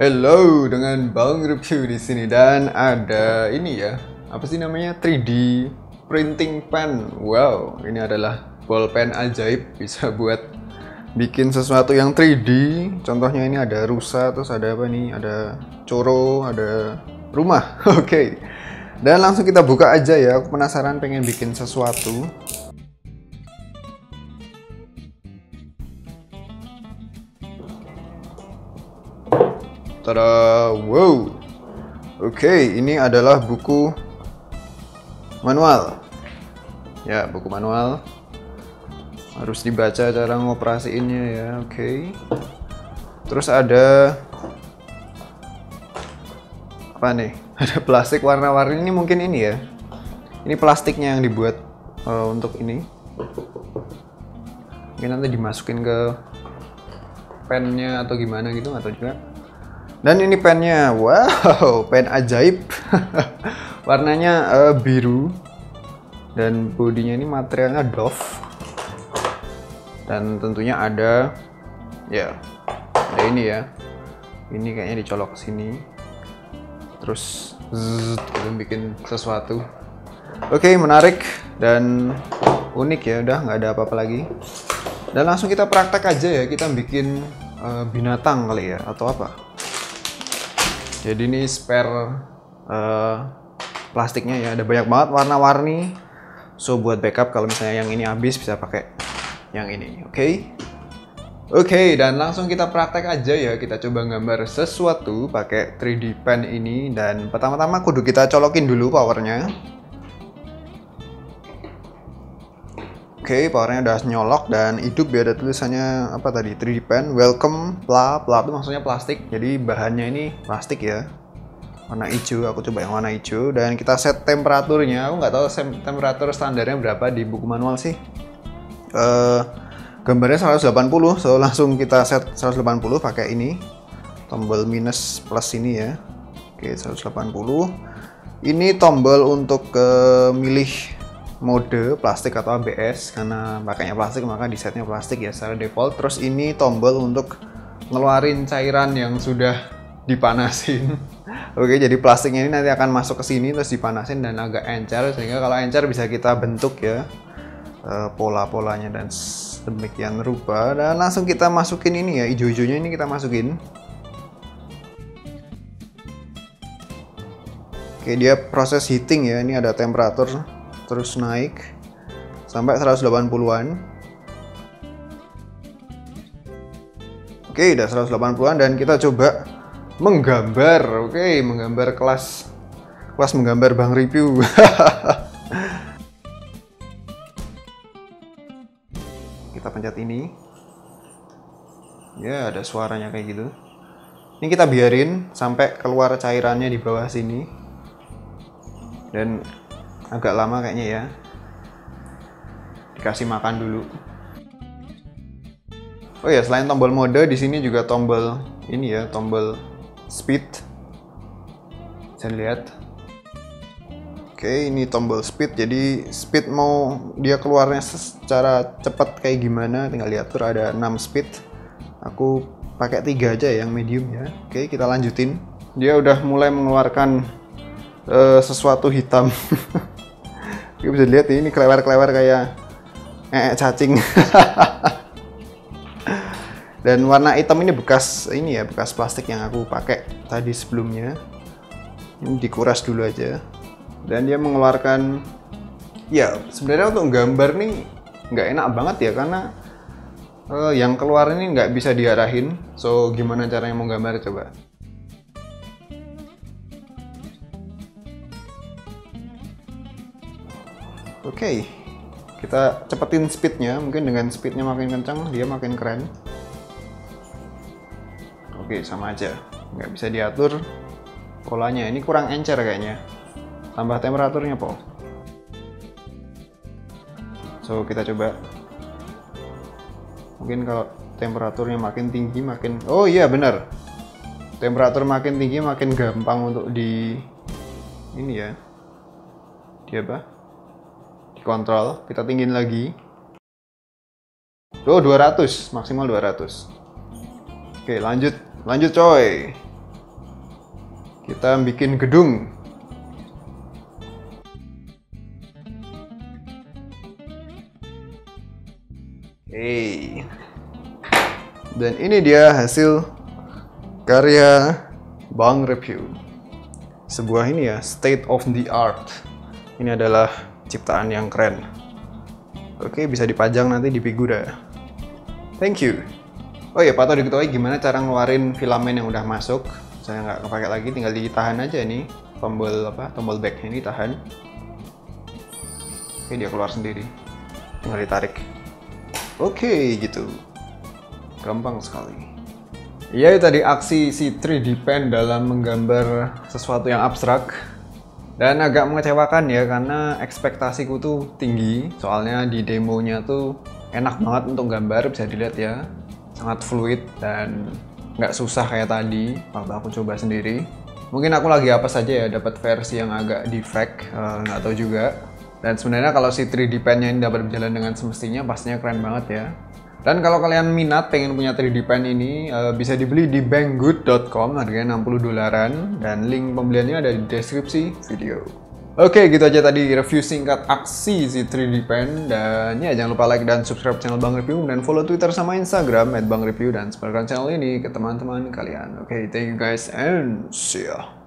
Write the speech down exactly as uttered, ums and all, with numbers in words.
Hello, dengan BangRipiu di sini dan ada ini ya, apa sih namanya, tiga D printing pen. Wow, ini adalah bolpen ajaib, bisa buat bikin sesuatu yang tiga D. Contohnya ini ada rusa, terus ada apa nih, ada coro, ada rumah. Oke, okay. Dan langsung kita buka aja ya, aku penasaran pengen bikin sesuatu. Tada, wow. Oke, okay, ini adalah buku manual. Ya, buku manual. Harus dibaca cara ngoperasiinnya ya, oke. Okay. Terus ada apa nih? Ada plastik warna-warni, ini mungkin ini ya. Ini plastiknya yang dibuat uh, untuk ini. Mungkin nanti dimasukin ke pennya atau gimana gitu, atau juga. Dan ini pennya, wow, pen ajaib. Warnanya uh, biru dan bodinya ini materialnya doff. Dan tentunya ada, ya, ada ini ya. Ini kayaknya dicolok ke sini. Terus zzz, belum bikin sesuatu. Oke, okay, menarik dan unik ya. Udah nggak ada apa-apa lagi. Dan langsung kita praktek aja ya. Kita bikin uh, binatang kali ya, atau apa? Jadi ini spare uh, plastiknya ya, ada banyak banget warna-warni. So buat backup kalau misalnya yang ini habis bisa pakai yang ini, oke? Okay? Oke, okay, dan langsung kita praktek aja ya, kita coba gambar sesuatu pakai tiga D pen ini. Dan pertama-tama kudu kita colokin dulu powernya. Oke, okay, powernya udah nyolok dan hidup ya, ada tulisannya apa tadi, tiga D pen, welcome, pla, pla itu maksudnya plastik, jadi bahannya ini plastik ya, warna hijau, aku coba yang warna hijau, dan kita set temperaturnya. Aku nggak tahu temperatur standarnya berapa di buku manual sih, uh, gambarnya seratus delapan puluh, so langsung kita set seratus delapan puluh pakai ini, tombol minus plus ini ya, oke, seratus delapan puluh, ini tombol untuk uh, milih mode plastik atau A B S, karena pakainya plastik maka disetnya plastik ya secara default. Terus ini tombol untuk ngeluarin cairan yang sudah dipanasin. Oke, jadi plastiknya ini nanti akan masuk ke sini terus dipanasin dan agak encer, sehingga kalau encer bisa kita bentuk ya e, pola-polanya dan demikian rupa. Dan langsung kita masukin ini ya, hijau-hijaunya ini kita masukin. Oke, dia proses heating ya, ini ada temperatur terus naik sampai seratus delapan puluhan. Oke, udah seratus delapan puluhan dan kita coba menggambar. Oke, menggambar kelas kelas menggambar BangRipiu. Kita pencet ini. Ya, ada suaranya kayak gitu. Ini kita biarin sampai keluar cairannya di bawah sini. Dan agak lama kayaknya ya, dikasih makan dulu. Oh ya, selain tombol mode di sini juga tombol ini ya, tombol speed. Bisa lihat. Oke, ini tombol speed. Jadi speed mau dia keluarnya secara cepat kayak gimana tinggal diatur, ada enam speed. Aku pakai tiga aja yang medium ya. Oke, kita lanjutin. Dia udah mulai mengeluarkan uh, sesuatu hitam. Kita bisa lihat ini kelewar-kelewar kayak ee cacing. Dan warna hitam ini bekas ini ya, bekas plastik yang aku pakai tadi sebelumnya. Ini dikuras dulu aja. Dan dia mengeluarkan, ya sebenarnya untuk gambar nih nggak enak banget ya, karena eh, yang keluar ini nggak bisa diarahin. So gimana caranya mau gambar coba? Oke, okay. Kita cepetin speednya, mungkin dengan speednya makin kencang dia makin keren. Oke, okay, sama aja, nggak bisa diatur polanya, ini kurang encer kayaknya. Tambah temperaturnya po. So kita coba, mungkin kalau temperaturnya makin tinggi makin, oh iya bener, temperatur makin tinggi makin gampang untuk di ini ya, dia apa? Kontrol, kita tinggiin lagi. Oh, dua ratus, maksimal dua ratus. Oke, lanjut. Lanjut coy. Kita bikin gedung. Hey. Dan ini dia hasil karya BangRipiu. Sebuah ini ya, state of the art. Ini adalah ciptaan yang keren. Oke, bisa dipajang nanti di Figura. Thank you. Oh ya, patut diketahui gimana cara ngeluarin filamen yang udah masuk. Saya nggak kepake lagi, tinggal ditahan aja nih. Tombol apa? Tombol back ini tahan. Oke, dia keluar sendiri. Tinggal ditarik. Oke, gitu. Gampang sekali. Iya, tadi aksi si tiga D Pen dalam menggambar sesuatu yang abstrak. Dan agak mengecewakan ya, karena ekspektasiku tuh tinggi. Soalnya di demonya tuh enak banget untuk gambar, bisa dilihat ya. Sangat fluid dan nggak susah kayak tadi waktu aku coba sendiri. Mungkin aku lagi apa saja ya, dapat versi yang agak defect, nggak tahu juga. Dan sebenarnya kalau si tiga D Pen-nya ini dapat berjalan dengan semestinya, pastinya keren banget ya. Dan kalau kalian minat pengen punya tiga D Pen ini, uh, bisa dibeli di banggood dot com, harganya enam puluh dolaran, dan link pembeliannya ada di deskripsi video. Oke, gitu aja tadi review singkat aksi si tiga D Pen, dan ya jangan lupa like dan subscribe channel BangRipiu, dan follow Twitter sama Instagram at BangRipiu, dan sebarkan channel ini ke teman-teman kalian. Oke, thank you guys and see ya.